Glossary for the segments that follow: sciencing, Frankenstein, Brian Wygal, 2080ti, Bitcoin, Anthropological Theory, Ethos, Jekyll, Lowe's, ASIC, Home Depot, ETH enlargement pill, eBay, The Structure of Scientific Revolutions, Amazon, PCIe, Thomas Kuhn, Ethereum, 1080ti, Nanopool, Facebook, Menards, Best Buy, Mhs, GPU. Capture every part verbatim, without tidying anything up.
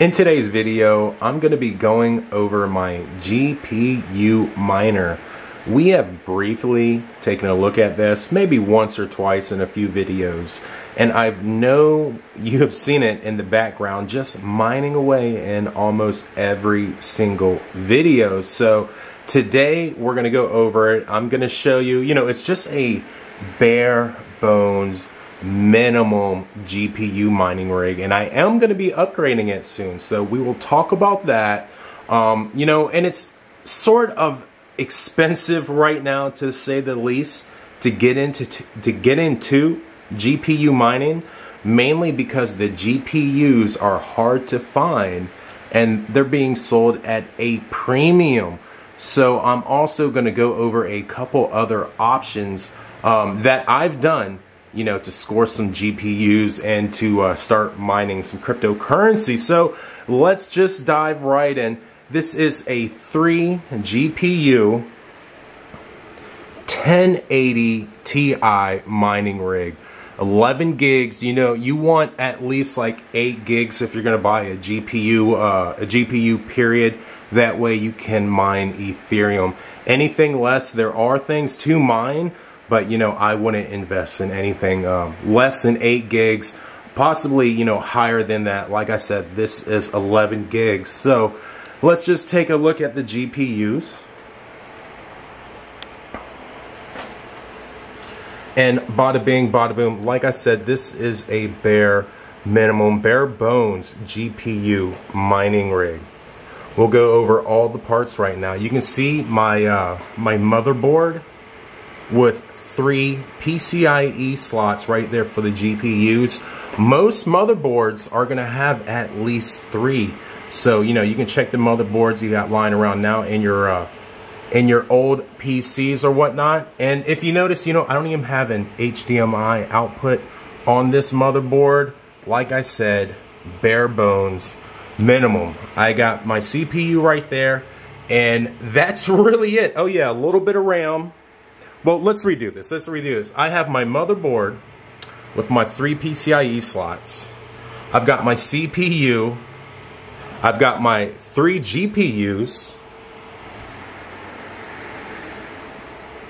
In today's video, I'm going to be going over my G P U miner. We have briefly taken a look at this, maybe once or twice in a few videos, and I know you have seen it in the background just mining away in almost every single video. So today we're going to go over it. I'm going to show you, you know, it's just a bare bones minimum G P U mining rig, and I am going to be upgrading it soon, so we will talk about that. Um, you know, and it's sort of expensive right now, to say the least, to get into to, to get into G P U mining, mainly because the G P Us are hard to find and they're being sold at a premium. So I'm also going to go over a couple other options um, that I've done, you know, to score some G P Us and to uh, start mining some cryptocurrency. So let's just dive right in. This is a three G P U ten eighty T I mining rig, eleven gigs. You know, you want at least like eight gigs if you're going to buy a G P U, uh, a G P U period. That way you can mine Ethereum. Anything less, there are things to mine, but, you know, I wouldn't invest in anything um, less than eight gigs, possibly, you know, higher than that. Like I said, this is eleven gigs. So let's just take a look at the G P Us. And bada bing, bada boom. Like I said, this is a bare minimum, bare bones G P U mining rig. We'll go over all the parts right now. You can see my, uh, my motherboard with three P C I E slots right there for the G P Us. Most motherboards are going to have at least three. So, you know, you can check the motherboards you got lying around now in your uh, in your old P Cs or whatnot. And if you notice, you know, I don't even have an H D M I output on this motherboard. Like I said, bare bones, minimum. I got my C P U right there, and that's really it. Oh yeah, a little bit of RAM. Well, let's redo this. Let's redo this. I have my motherboard with my three P C I E slots. I've got my C P U. I've got my three G P Us.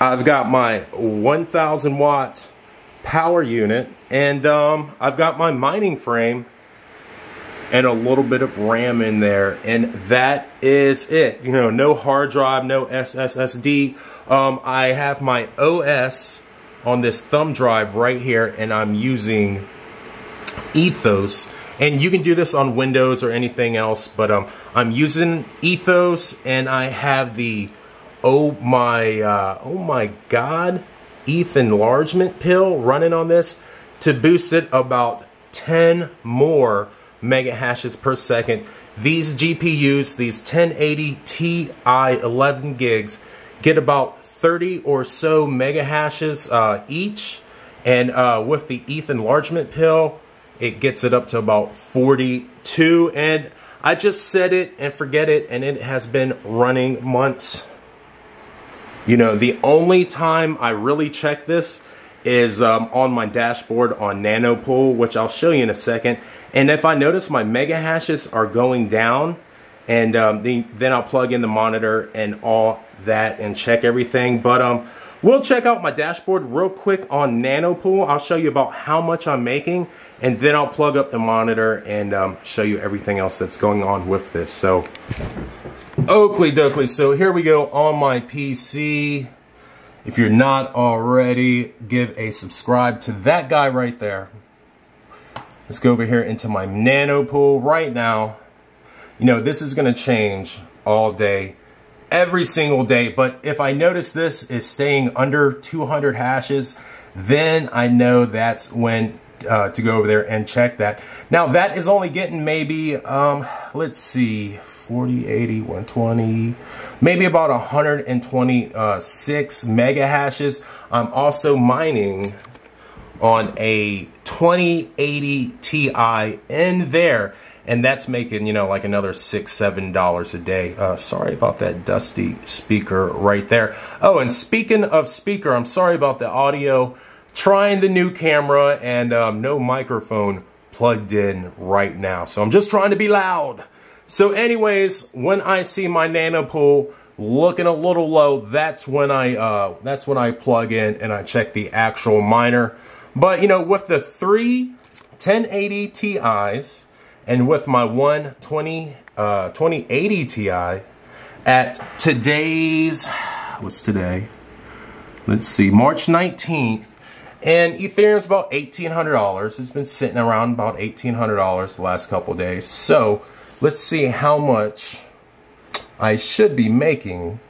I've got my one thousand watt power unit. And um, I've got my mining frame and a little bit of RAM in there. And that is it. You know, no hard drive, no S S D. Um, I have my O S on this thumb drive right here, and I'm using Ethos. And you can do this on Windows or anything else, but um, I'm using Ethos, and I have the oh my uh, oh my god E T H enlargement pill running on this to boost it about ten more mega hashes per second. These G P Us, these ten eighty T I eleven gigs. Get about thirty or so mega hashes uh, each, and uh, with the E T H enlargement pill, it gets it up to about forty-two. And I just said it and forget it, and it has been running months. You know, the only time I really check this is um, on my dashboard on Nanopool, which I'll show you in a second. And if I notice my mega hashes are going down, and um, the, then I'll plug in the monitor and all that and check everything. But um, we'll check out my dashboard real quick on Nanopool. I'll show you about how much I'm making, and then I'll plug up the monitor and um, show you everything else that's going on with this. So, Oakley Dokley. So here we go on my P C. If you're not already, give a subscribe to that guy right there. Let's go over here into my Nanopool right now. You know, this is going to change all day, every single day. But if I notice this is staying under two hundred hashes, then I know that's when uh, to go over there and check that. Now, that is only getting maybe, um, let's see, forty, eighty, one twenty, maybe about one hundred twenty-six mega hashes. I'm also mining on a twenty eighty T I in there. And that's making, you know, like another six, seven dollars a day. Uh, sorry about that dusty speaker right there. Oh, and speaking of speaker, I'm sorry about the audio. Trying the new camera and um, no microphone plugged in right now. So I'm just trying to be loud. So anyways, when I see my Nanopool looking a little low, that's when I uh, that's when I plug in and I check the actual miner. But you know, with the three ten eighty Ti's and with my one twenty eighty Ti at today's, what's today? Let's see, March nineteenth, and Ethereum's about eighteen hundred dollars. It's been sitting around about eighteen hundred dollars the last couple days. So let's see how much I should be making.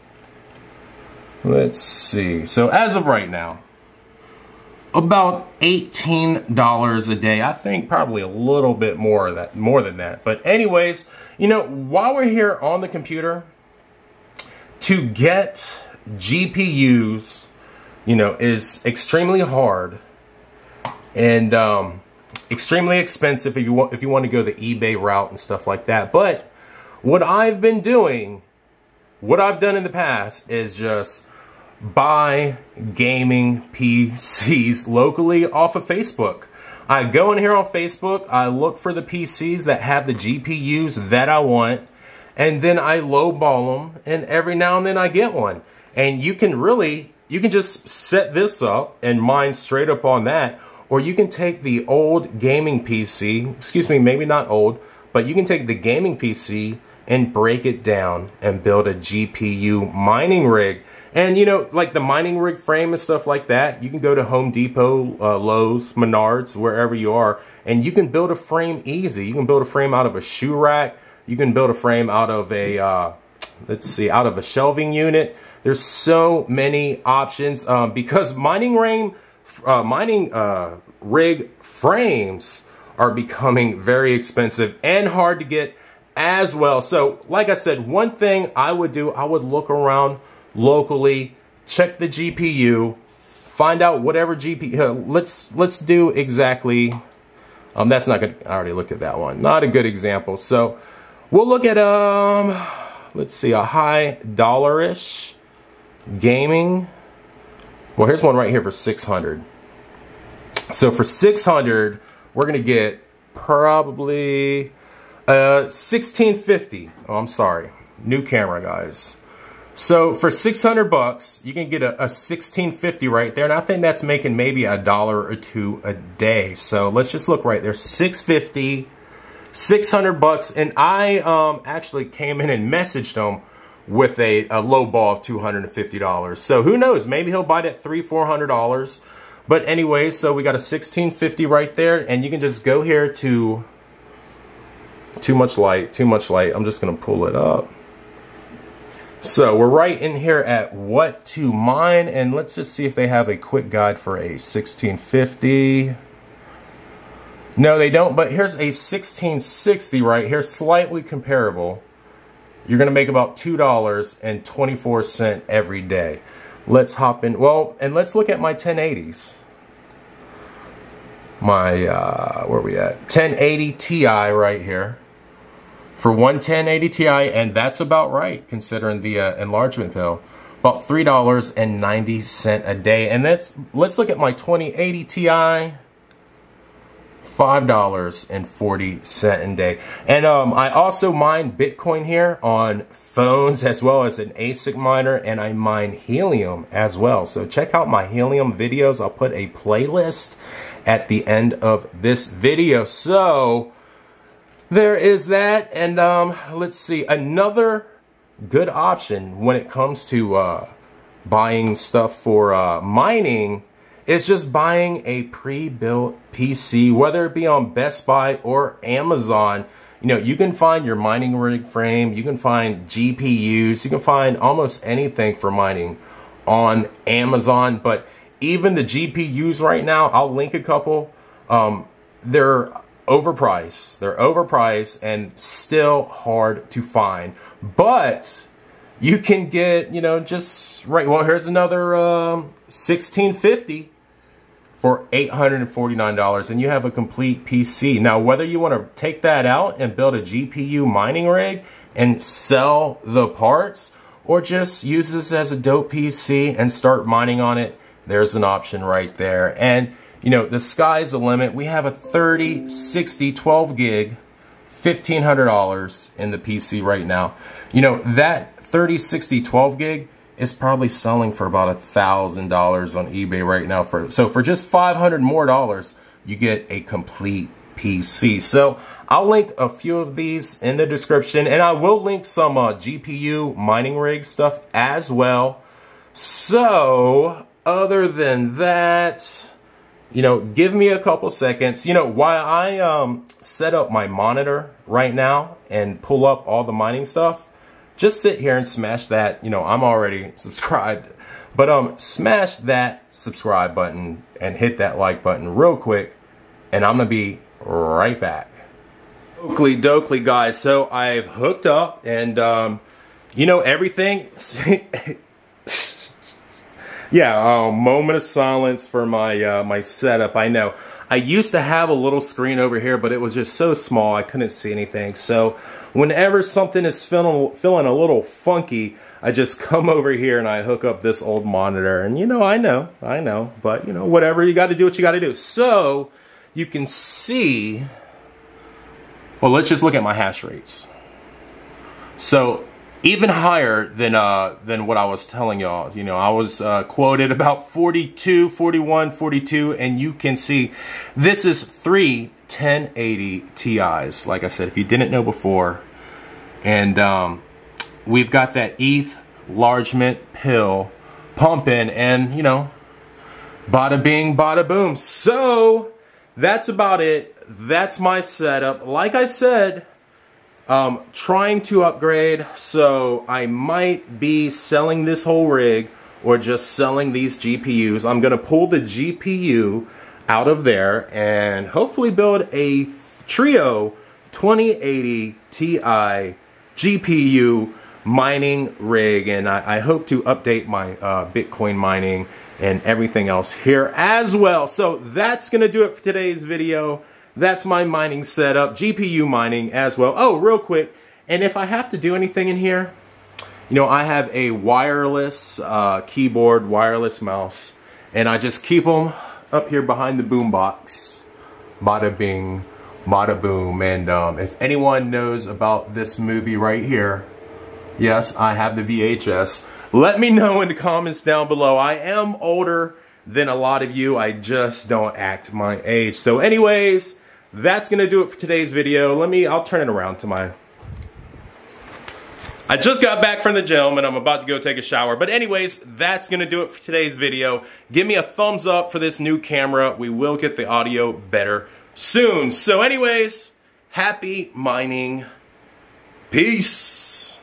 Let's see. So as of right now, about eighteen dollars a day. I think probably a little bit more of that, more than that. But anyways, you know, while we're here on the computer, to get G P Us, you know, is extremely hard and um, extremely expensive if you want if you want to go the eBay route and stuff like that. But what I've been doing, what I've done in the past is just buy gaming P Cs locally off of Facebook. I go in here on Facebook, I look for the P Cs that have the G P Us that I want, and then I lowball them, and every now and then I get one. And you can really, you can just set this up and mine straight up on that, or you can take the old gaming P C, excuse me, maybe not old, but you can take the gaming P C and break it down and build a G P U mining rig. And you know, like the mining rig frame and stuff like that, you can go to Home Depot, uh, Lowe's, Menards, wherever you are, and you can build a frame easy. You can build a frame out of a shoe rack. You can build a frame out of a, uh, let's see, out of a shelving unit. There's so many options um, because mining rig, uh, mining uh, rig frames are becoming very expensive and hard to get as well. So like I said, one thing I would do, I would look around locally, check the G P U, find out whatever G P U, let's let's do exactly, um, that's not good, I already looked at that one, not a good example. So we'll look at, um, let's see, a high dollarish gaming, well here's one right here for six hundred. So for six hundred, we're gonna get probably uh, sixteen fifty. Oh, I'm sorry, new camera guys. So for six hundred bucks, you can get a, a sixteen fifty right there, and I think that's making maybe a dollar or two a day. So let's just look right there, six fifty, six hundred bucks, and I um, actually came in and messaged him with a, a low ball of two hundred fifty dollars. So who knows? Maybe he'll buy it at three, four hundred dollars. But anyway, so we got a sixteen fifty right there, and you can just go here to, too much light, too much light. I'm just gonna pull it up. So we're right in here at what to mine, and let's just see if they have a quick guide for a sixteen fifty. No, they don't, but here's a sixteen sixty right here, slightly comparable. You're gonna make about two dollars and twenty-four cents every day. Let's hop in, well, and let's look at my ten eighties. My, uh, where are we at? ten eighty Ti right here. For one ten eighty Ti, and that's about right, considering the uh, enlargement pill. About three dollars and ninety cents a day. And that's, let's look at my twenty eighty Ti. five dollars and forty cents a day. And um, I also mine Bitcoin here on phones as well as an A SIC miner, and I mine helium as well. So check out my helium videos. I'll put a playlist at the end of this video. So there is that. And um, let's see, another good option when it comes to uh, buying stuff for uh, mining. It's just buying a pre-built P C, whether it be on Best Buy or Amazon. You know, you can find your mining rig frame, you can find G P Us, you can find almost anything for mining on Amazon. But even the G P Us right now, I'll link a couple, um, they're overpriced. They're overpriced and still hard to find. But you can get, you know, just right, well, here's another um, sixteen fifty. For eight hundred forty-nine dollars, and you have a complete P C. Now, whether you want to take that out and build a G P U mining rig and sell the parts, or just use this as a dope P C and start mining on it, there's an option right there. And you know, the sky's the limit. We have a thirty, sixty, twelve gig, fifteen hundred dollars in the P C right now. You know, that thirty, sixty, twelve gig is probably selling for about a thousand dollars on eBay right now. For So for just five hundred dollars more dollars, you get a complete P C. So I'll link a few of these in the description, and I will link some uh, G P U mining rig stuff as well. So other than that, you know, give me a couple seconds. You know, while I um, set up my monitor right now and pull up all the mining stuff, just sit here and smash that. You know, I'm already subscribed, but um, smash that subscribe button and hit that like button real quick, and I'm gonna be right back. Oakley dokley, guys. So I've hooked up, and um, you know, everything. Yeah, a oh, moment of silence for my uh, my setup. I know I used to have a little screen over here, but it was just so small I couldn't see anything. So whenever something is feeling feeling a little funky, I just come over here and I hook up this old monitor. And you know, I know, I know, but you know, whatever, you got to do what you got to do. So you can see. Well, let's just look at my hash rates. So, even higher than uh, than what I was telling y'all. You know, I was uh, quoted about forty-two, forty-one, forty-two, and you can see this is three ten eighty T Is. Like I said, if you didn't know before. And um, we've got that E T H enlargement pill pumping, and you know, bada bing, bada boom. So that's about it. That's my setup. Like I said, Um, trying to upgrade, so I might be selling this whole rig or just selling these G P Us. I'm gonna pull the G P U out of there and hopefully build a trio twenty eighty T I G P U mining rig, and I, I hope to update my uh, Bitcoin mining and everything else here as well. So that's gonna do it for today's video. That's my mining setup, G P U mining as well. Oh, real quick, and if I have to do anything in here, you know, I have a wireless uh, keyboard, wireless mouse, and I just keep them up here behind the boombox. Bada bing, bada boom. And um, if anyone knows about this movie right here, yes, I have the V H S. Let me know in the comments down below. I am older than a lot of you. I just don't act my age. So anyways, that's gonna do it for today's video. Let me, I'll turn it around to my... I just got back from the gym and I'm about to go take a shower. But anyways, that's gonna do it for today's video. Give me a thumbs up for this new camera. We will get the audio better soon. So anyways, happy mining. Peace.